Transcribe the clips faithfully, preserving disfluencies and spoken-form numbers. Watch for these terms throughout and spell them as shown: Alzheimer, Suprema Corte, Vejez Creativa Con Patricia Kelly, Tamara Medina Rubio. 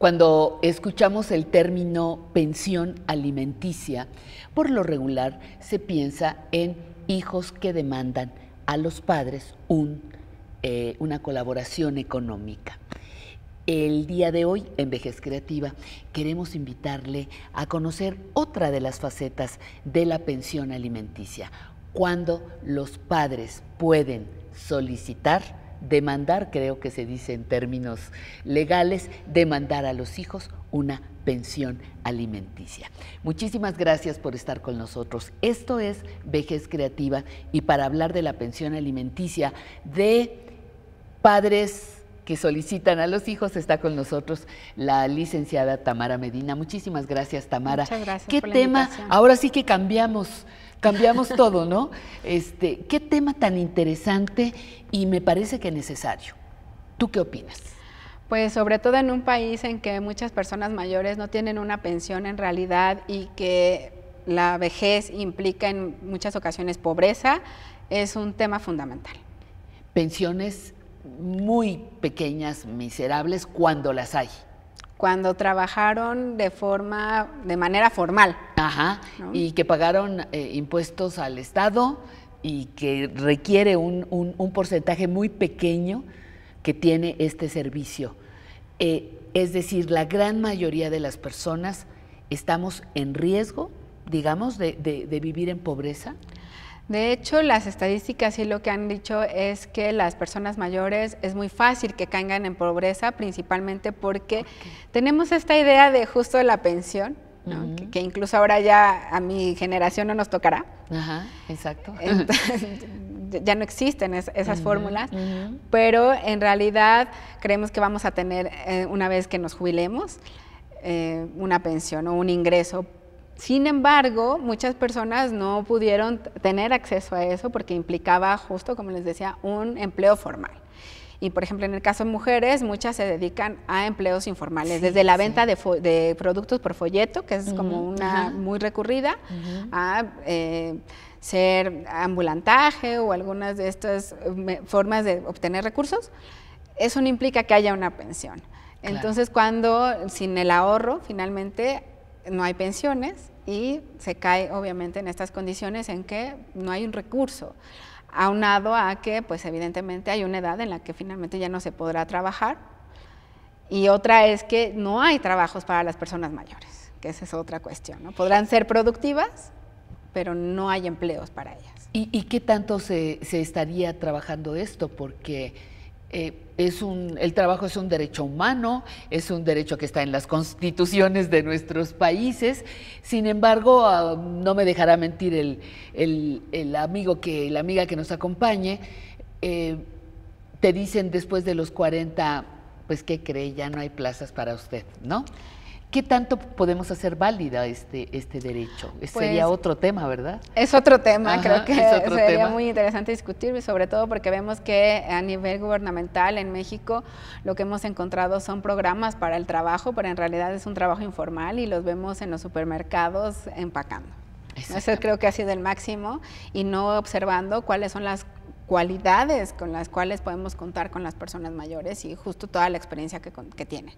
Cuando escuchamos el término pensión alimenticia, por lo regular se piensa en hijos que demandan a los padres un, eh, una colaboración económica. El día de hoy, en Vejez Creativa, queremos invitarle a conocer otra de las facetas de la pensión alimenticia, cuando los padres pueden solicitar, demandar, creo que se dice en términos legales, demandar a los hijos una pensión alimenticia. Muchísimas gracias por estar con nosotros. Esto es Vejez Creativa y para hablar de la pensión alimenticia de padres que solicitan a los hijos está con nosotros la licenciada Tamara Medina. Muchísimas gracias, Tamara. Muchas gracias. ¿Qué por tema? La invitación. Ahora sí que cambiamos. Cambiamos todo, ¿no? Este, qué tema tan interesante y me parece que necesario. ¿Tú qué opinas? Pues sobre todo en un país en que muchas personas mayores no tienen una pensión en realidad y que la vejez implica en muchas ocasiones pobreza, es un tema fundamental. Pensiones muy pequeñas, miserables, cuando las hay. Cuando trabajaron de forma, de manera formal. Ajá, ¿no? Y que pagaron eh, impuestos al Estado y que requiere un, un, un porcentaje muy pequeño que tiene este servicio. Eh, es decir, la gran mayoría de las personas estamos en riesgo, digamos, de, de, de vivir en pobreza. De hecho, las estadísticas y lo que han dicho es que las personas mayores es muy fácil que caigan en pobreza, principalmente porque okay. tenemos esta idea de justo de la pensión, uh-huh. ¿no? que, que incluso ahora ya a mi generación no nos tocará. Ajá, exacto. Entonces, ya no existen es, esas uh-huh, fórmulas, uh-huh. pero en realidad creemos que vamos a tener, eh, una vez que nos jubilemos, eh, una pensión o un ingreso. Sin embargo, muchas personas no pudieron tener acceso a eso porque implicaba justo, como les decía, un empleo formal. Y, por ejemplo, en el caso de mujeres, muchas se dedican a empleos informales, sí, desde la venta sí. de, de productos por folleto, que es uh-huh, como una uh-huh. muy recurrida, uh-huh. a eh, ser ambulantaje o algunas de estas formas de obtener recursos. Eso no implica que haya una pensión. Claro. Entonces, cuando sin el ahorro, finalmente, no hay pensiones, y se cae obviamente en estas condiciones en que no hay un recurso, aunado a que pues evidentemente hay una edad en la que finalmente ya no se podrá trabajar, y otra es que no hay trabajos para las personas mayores, que esa es otra cuestión, ¿no? Podrán ser productivas, pero no hay empleos para ellas. ¿Y, y qué tanto se, se estaría trabajando esto? Porque eh, es un, el trabajo es un derecho humano, es un derecho que está en las constituciones de nuestros países. Sin embargo, uh, no me dejará mentir el, el, el amigo que, la amiga que nos acompañe, eh, te dicen después de los cuarenta, pues qué cree, ya no hay plazas para usted, ¿no? ¿Qué tanto podemos hacer válida este, este derecho? Este pues, sería otro tema, ¿verdad? Es otro tema, ajá, creo que sería tema. muy interesante discutir, sobre todo porque vemos que a nivel gubernamental en México lo que hemos encontrado son programas para el trabajo, pero en realidad es un trabajo informal y los vemos en los supermercados empacando. Eso creo que ha sido el máximo y no observando cuáles son las cualidades con las cuales podemos contar con las personas mayores y justo toda la experiencia que, que tienen.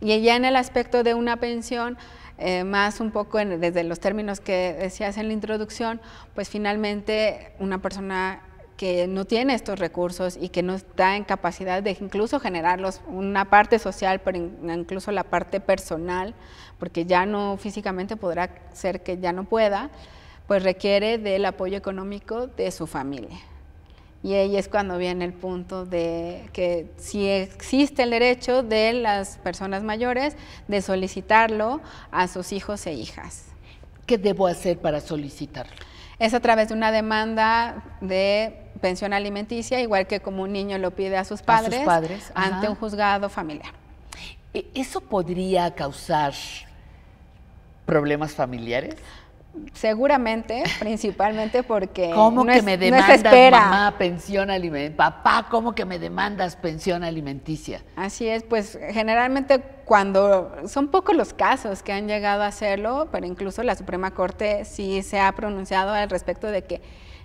Y ya en el aspecto de una pensión, eh, más un poco en, desde los términos que decías en la introducción, pues finalmente una persona que no tiene estos recursos y que no está en capacidad de incluso generarlos, una parte social, pero incluso la parte personal, porque ya no físicamente podrá ser que ya no pueda, pues requiere del apoyo económico de su familia. Y ahí es cuando viene el punto de que si existe el derecho de las personas mayores de solicitarlo a sus hijos e hijas. ¿Qué debo hacer para solicitarlo? Es a través de una demanda de pensión alimenticia, igual que como un niño lo pide a sus padres, a sus padres ante un juzgado familiar. ¿Eso podría causar problemas familiares? Seguramente, principalmente porque ¿Cómo no es, que me demandas, no mamá, pensión alimenticia? Papá, ¿cómo que me demandas pensión alimenticia? Así es, pues generalmente cuando, son pocos los casos que han llegado a hacerlo, pero incluso la Suprema Corte sí se ha pronunciado al respecto de que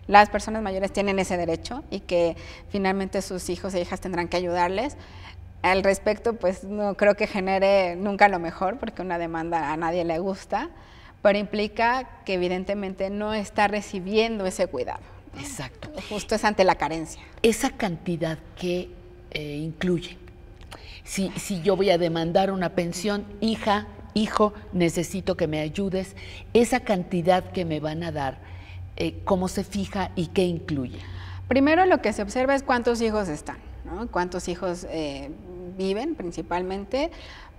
las personas mayores tienen ese derecho y que finalmente sus hijos e hijas tendrán que ayudarles. al respecto, pues no creo que genere nunca lo mejor, porque una demanda a nadie le gusta, pero implica que evidentemente no está recibiendo ese cuidado. Exacto. Justo es ante la carencia. Esa cantidad que eh, incluye. Si, si yo voy a demandar una pensión, hija, hijo, necesito que me ayudes, esa cantidad que me van a dar, eh, ¿cómo se fija y qué incluye? Primero lo que se observa es cuántos hijos están, ¿no? Cuántos hijos eh, viven principalmente,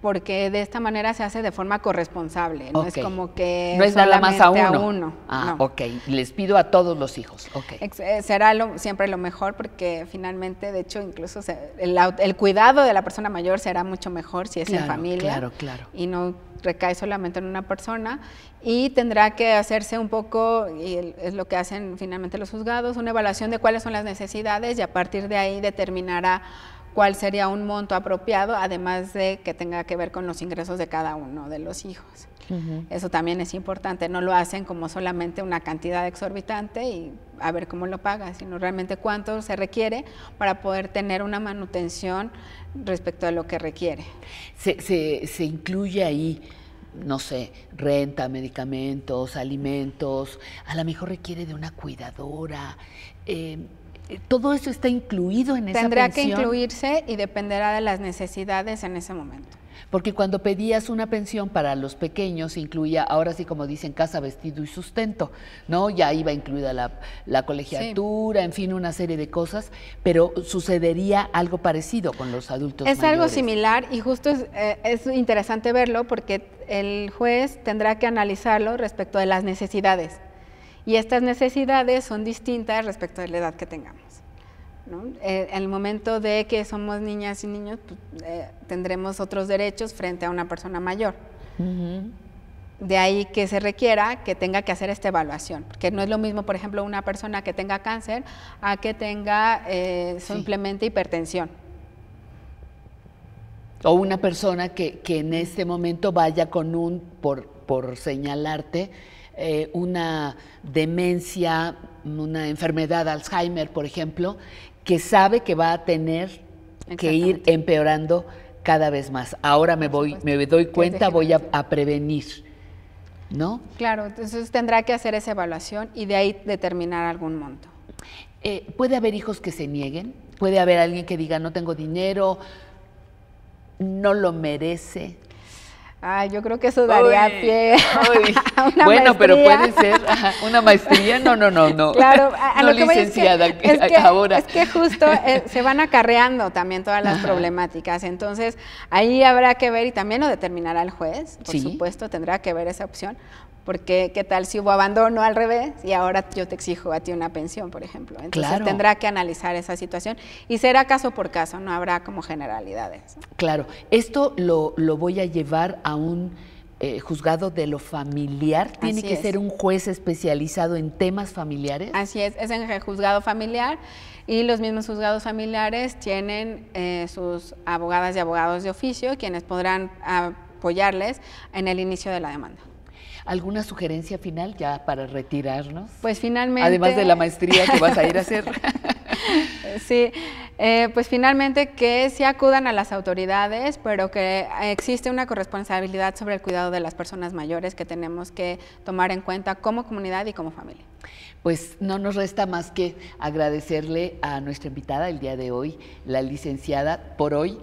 porque de esta manera se hace de forma corresponsable, no okay. es como que no es nada más a uno. A uno ah, no. ok, les pido a todos los hijos. Okay. Será lo, siempre lo mejor, porque finalmente, de hecho, incluso se, el, el cuidado de la persona mayor será mucho mejor si es claro, en familia claro, claro. y no recae solamente en una persona, y tendrá que hacerse un poco, y es lo que hacen finalmente los juzgados, una evaluación de cuáles son las necesidades, y a partir de ahí determinará cuál sería un monto apropiado, además de que tenga que ver con los ingresos de cada uno de los hijos. Uh-huh. Eso también es importante, no lo hacen como solamente una cantidad exorbitante y a ver cómo lo paga, sino realmente cuánto se requiere para poder tener una manutención respecto a lo que requiere. Se, se, se incluye ahí, no sé, renta, medicamentos, alimentos, a lo mejor requiere de una cuidadora, eh, ¿todo eso está incluido en esa pensión? Tendrá que incluirse y dependerá de las necesidades en ese momento. Porque cuando pedías una pensión para los pequeños, incluía, ahora sí como dicen, casa, vestido y sustento, ¿no? Ya iba incluida la, la colegiatura, sí. en fin, una serie de cosas, pero sucedería algo parecido con los adultos mayores. Es algo similar, y justo es, eh, es interesante verlo, porque el juez tendrá que analizarlo respecto de las necesidades. Y estas necesidades son distintas respecto de la edad que tengamos, ¿no? Eh, en el momento de que somos niñas y niños, pues, eh, tendremos otros derechos frente a una persona mayor. Uh-huh. De ahí que se requiera que tenga que hacer esta evaluación, porque no es lo mismo, por ejemplo, una persona que tenga cáncer a que tenga eh, simplemente sí. hipertensión. O una persona que, que en este momento vaya con un, por, por señalarte, Eh, una demencia, una enfermedad de Alzheimer, por ejemplo, que sabe que va a tener que ir empeorando cada vez más. Ahora me voy, me doy cuenta, voy a, a prevenir, ¿no? Claro, entonces tendrá que hacer esa evaluación y de ahí determinar algún monto. Eh, ¿Puede haber hijos que se nieguen? ¿Puede haber alguien que diga, no tengo dinero, no lo merece? Ah, yo creo que eso daría uy, pie uy. a una bueno, maestría. Bueno, pero puede ser una maestría, no, no, no, no. Claro, a, a no, lo que licenciada, es que, es que, ahora. Es que justo eh, se van acarreando también todas las Ajá. problemáticas, entonces ahí habrá que ver, y también lo determinará el juez, por ¿Sí? supuesto, tendrá que ver esa opción, porque qué tal si hubo abandono al revés y ahora yo te exijo a ti una pensión, por ejemplo. Entonces claro. tendrá que analizar esa situación y será caso por caso, no habrá como generalidades. Claro, esto lo, lo voy a llevar a a un eh, juzgado de lo familiar, tiene Así que es. ser un juez especializado en temas familiares. Así es, es en el juzgado familiar, y los mismos juzgados familiares tienen eh, sus abogadas y abogados de oficio, quienes podrán apoyarles en el inicio de la demanda. ¿Alguna sugerencia final ya para retirarnos? Pues finalmente... Además de la maestría que vas a ir a hacer. Sí, eh, pues finalmente que sí acudan a las autoridades, pero que existe una corresponsabilidad sobre el cuidado de las personas mayores que tenemos que tomar en cuenta como comunidad y como familia. Pues no nos resta más que agradecerle a nuestra invitada el día de hoy, la licenciada, por hoy,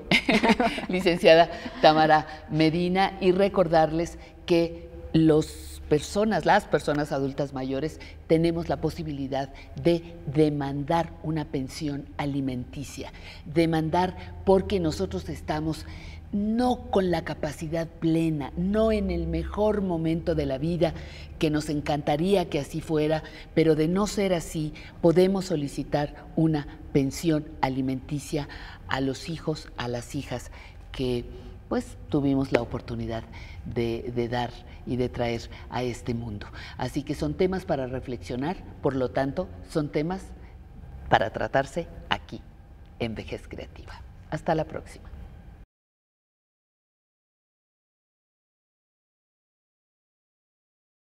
licenciada Tamara Medina, y recordarles que Los personas, las personas adultas mayores tenemos la posibilidad de demandar una pensión alimenticia, demandar porque nosotros estamos no con la capacidad plena, no en el mejor momento de la vida, que nos encantaría que así fuera, pero de no ser así, podemos solicitar una pensión alimenticia a los hijos, a las hijas que pues tuvimos la oportunidad de, de dar y de traer a este mundo. Así que son temas para reflexionar, por lo tanto, son temas para tratarse aquí, en Vejez Creativa. Hasta la próxima.